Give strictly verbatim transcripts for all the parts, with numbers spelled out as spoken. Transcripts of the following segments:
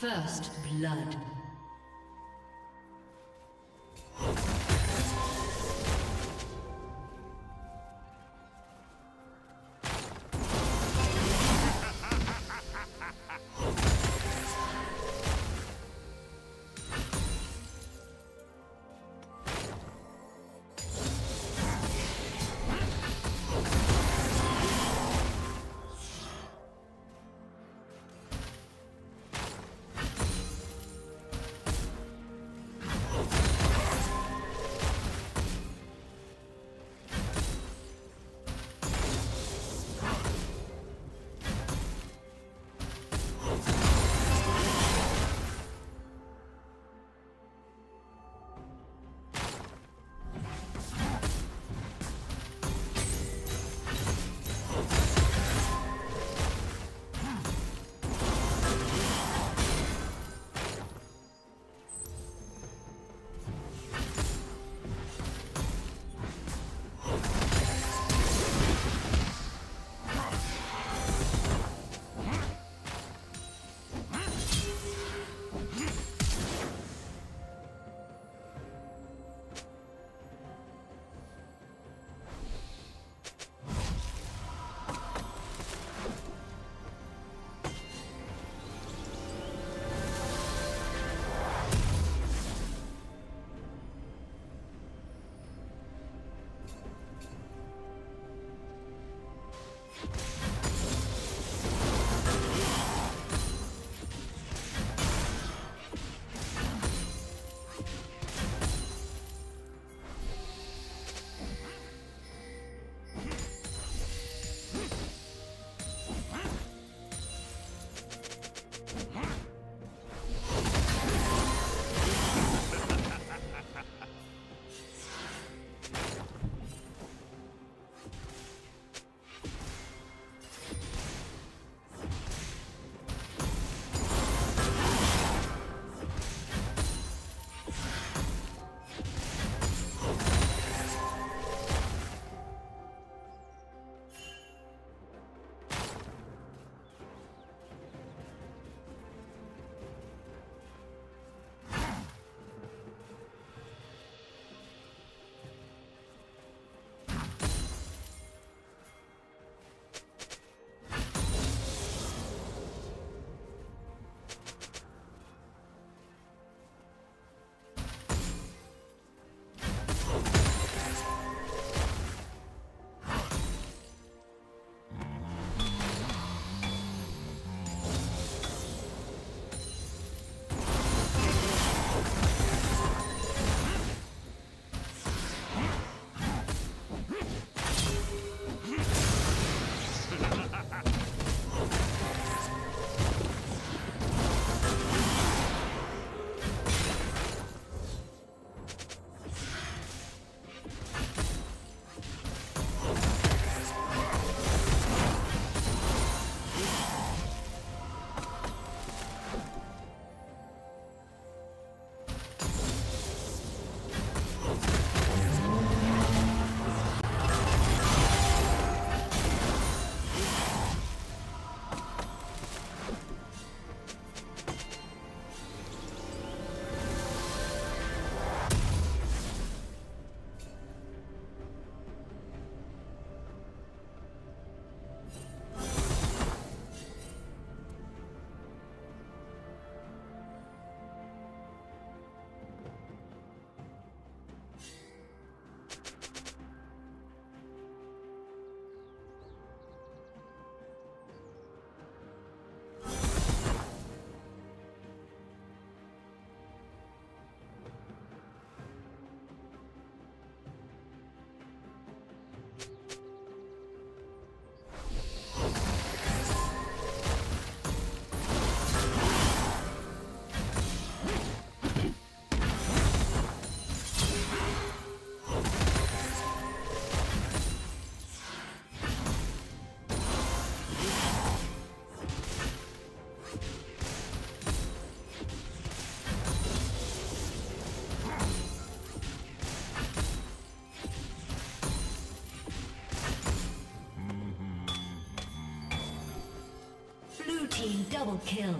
First blood. Double kill.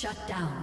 Shut down.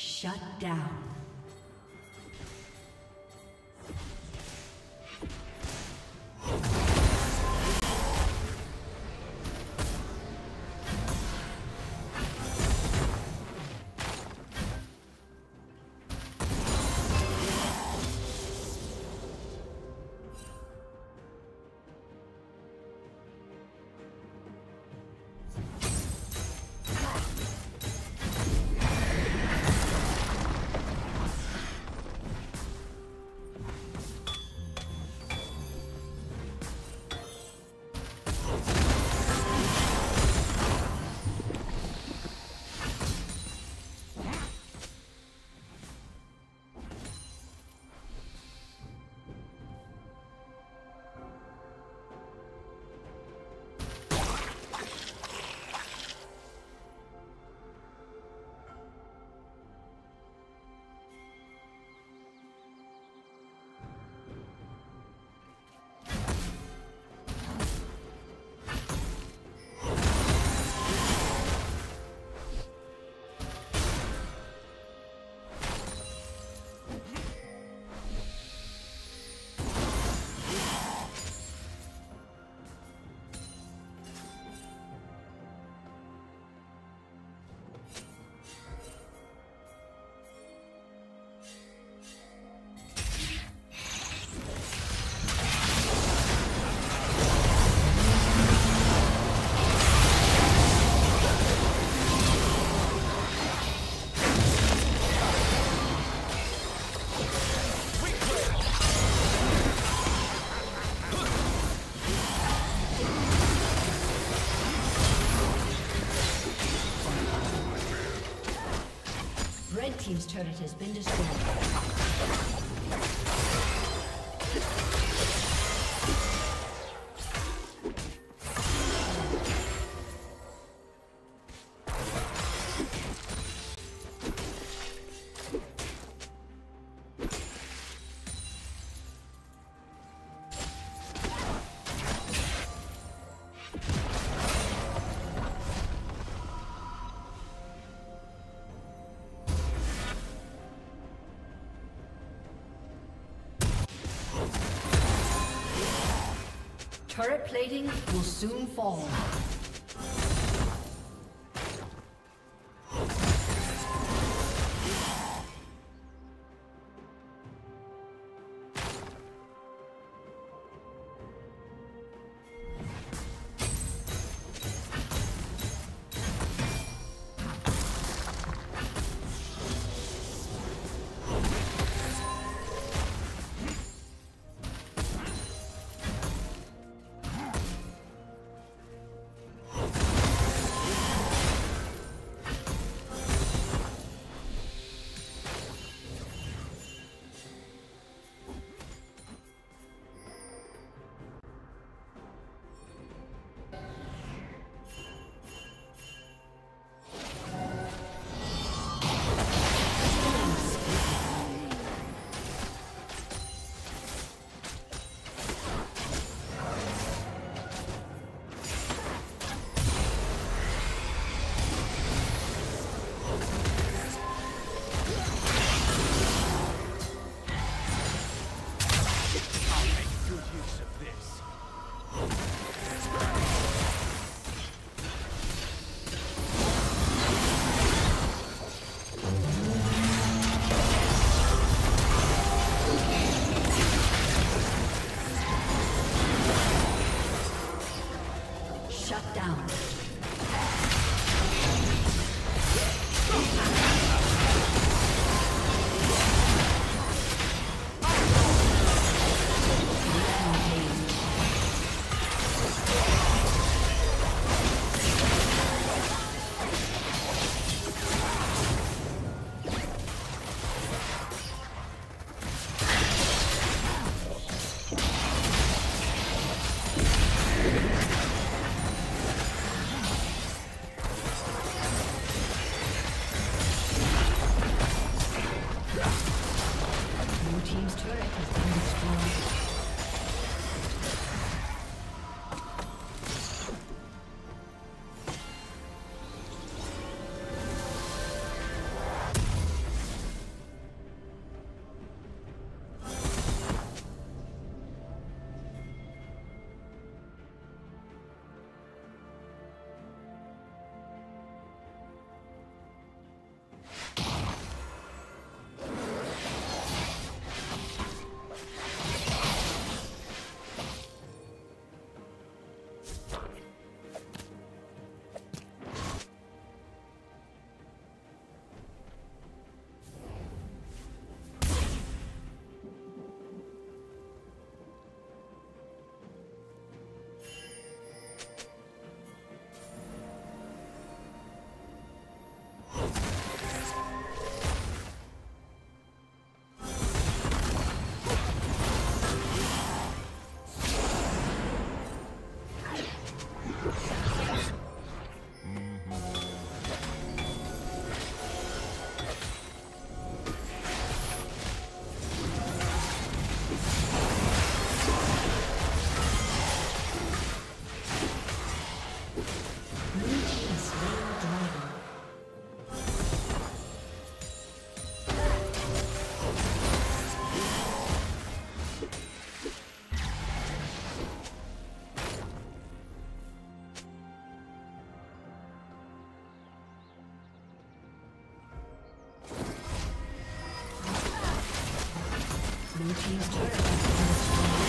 Shut down. Red team's turret has been destroyed. Turret plating will soon fall. Blue team's turret has been destroyed.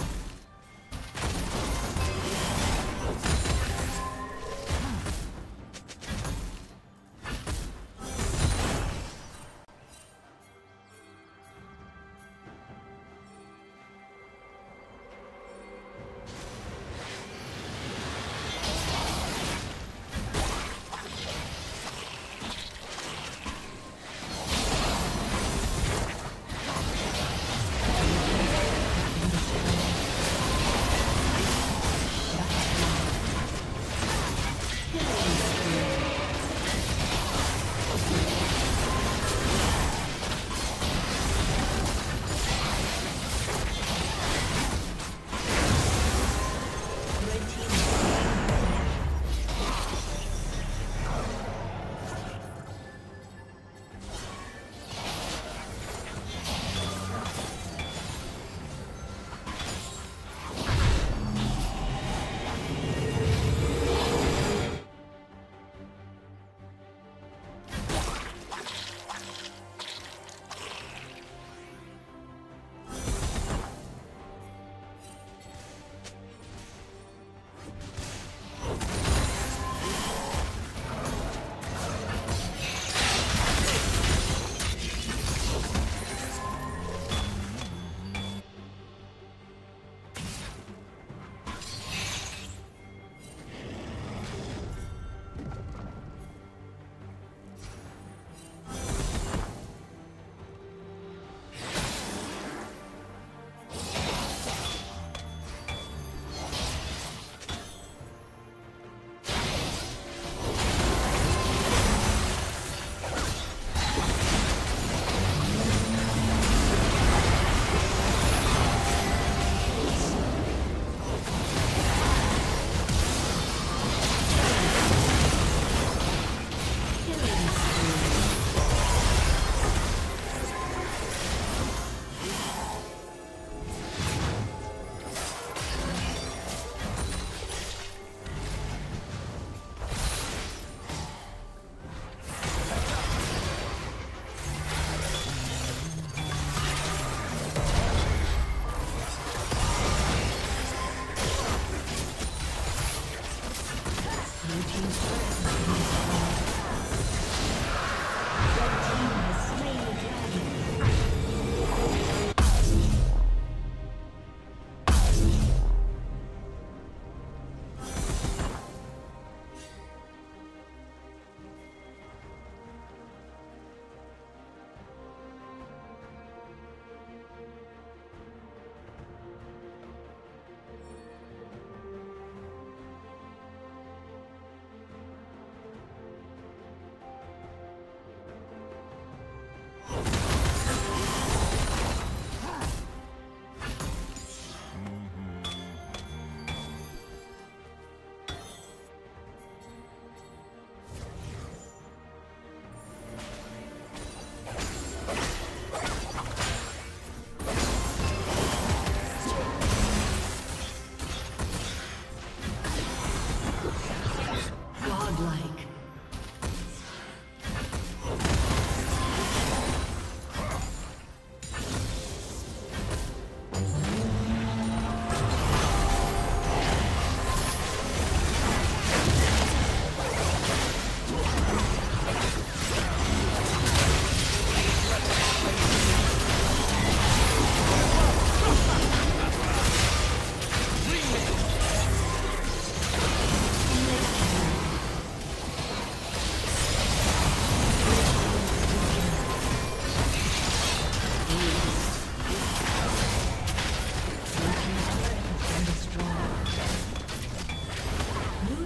Blue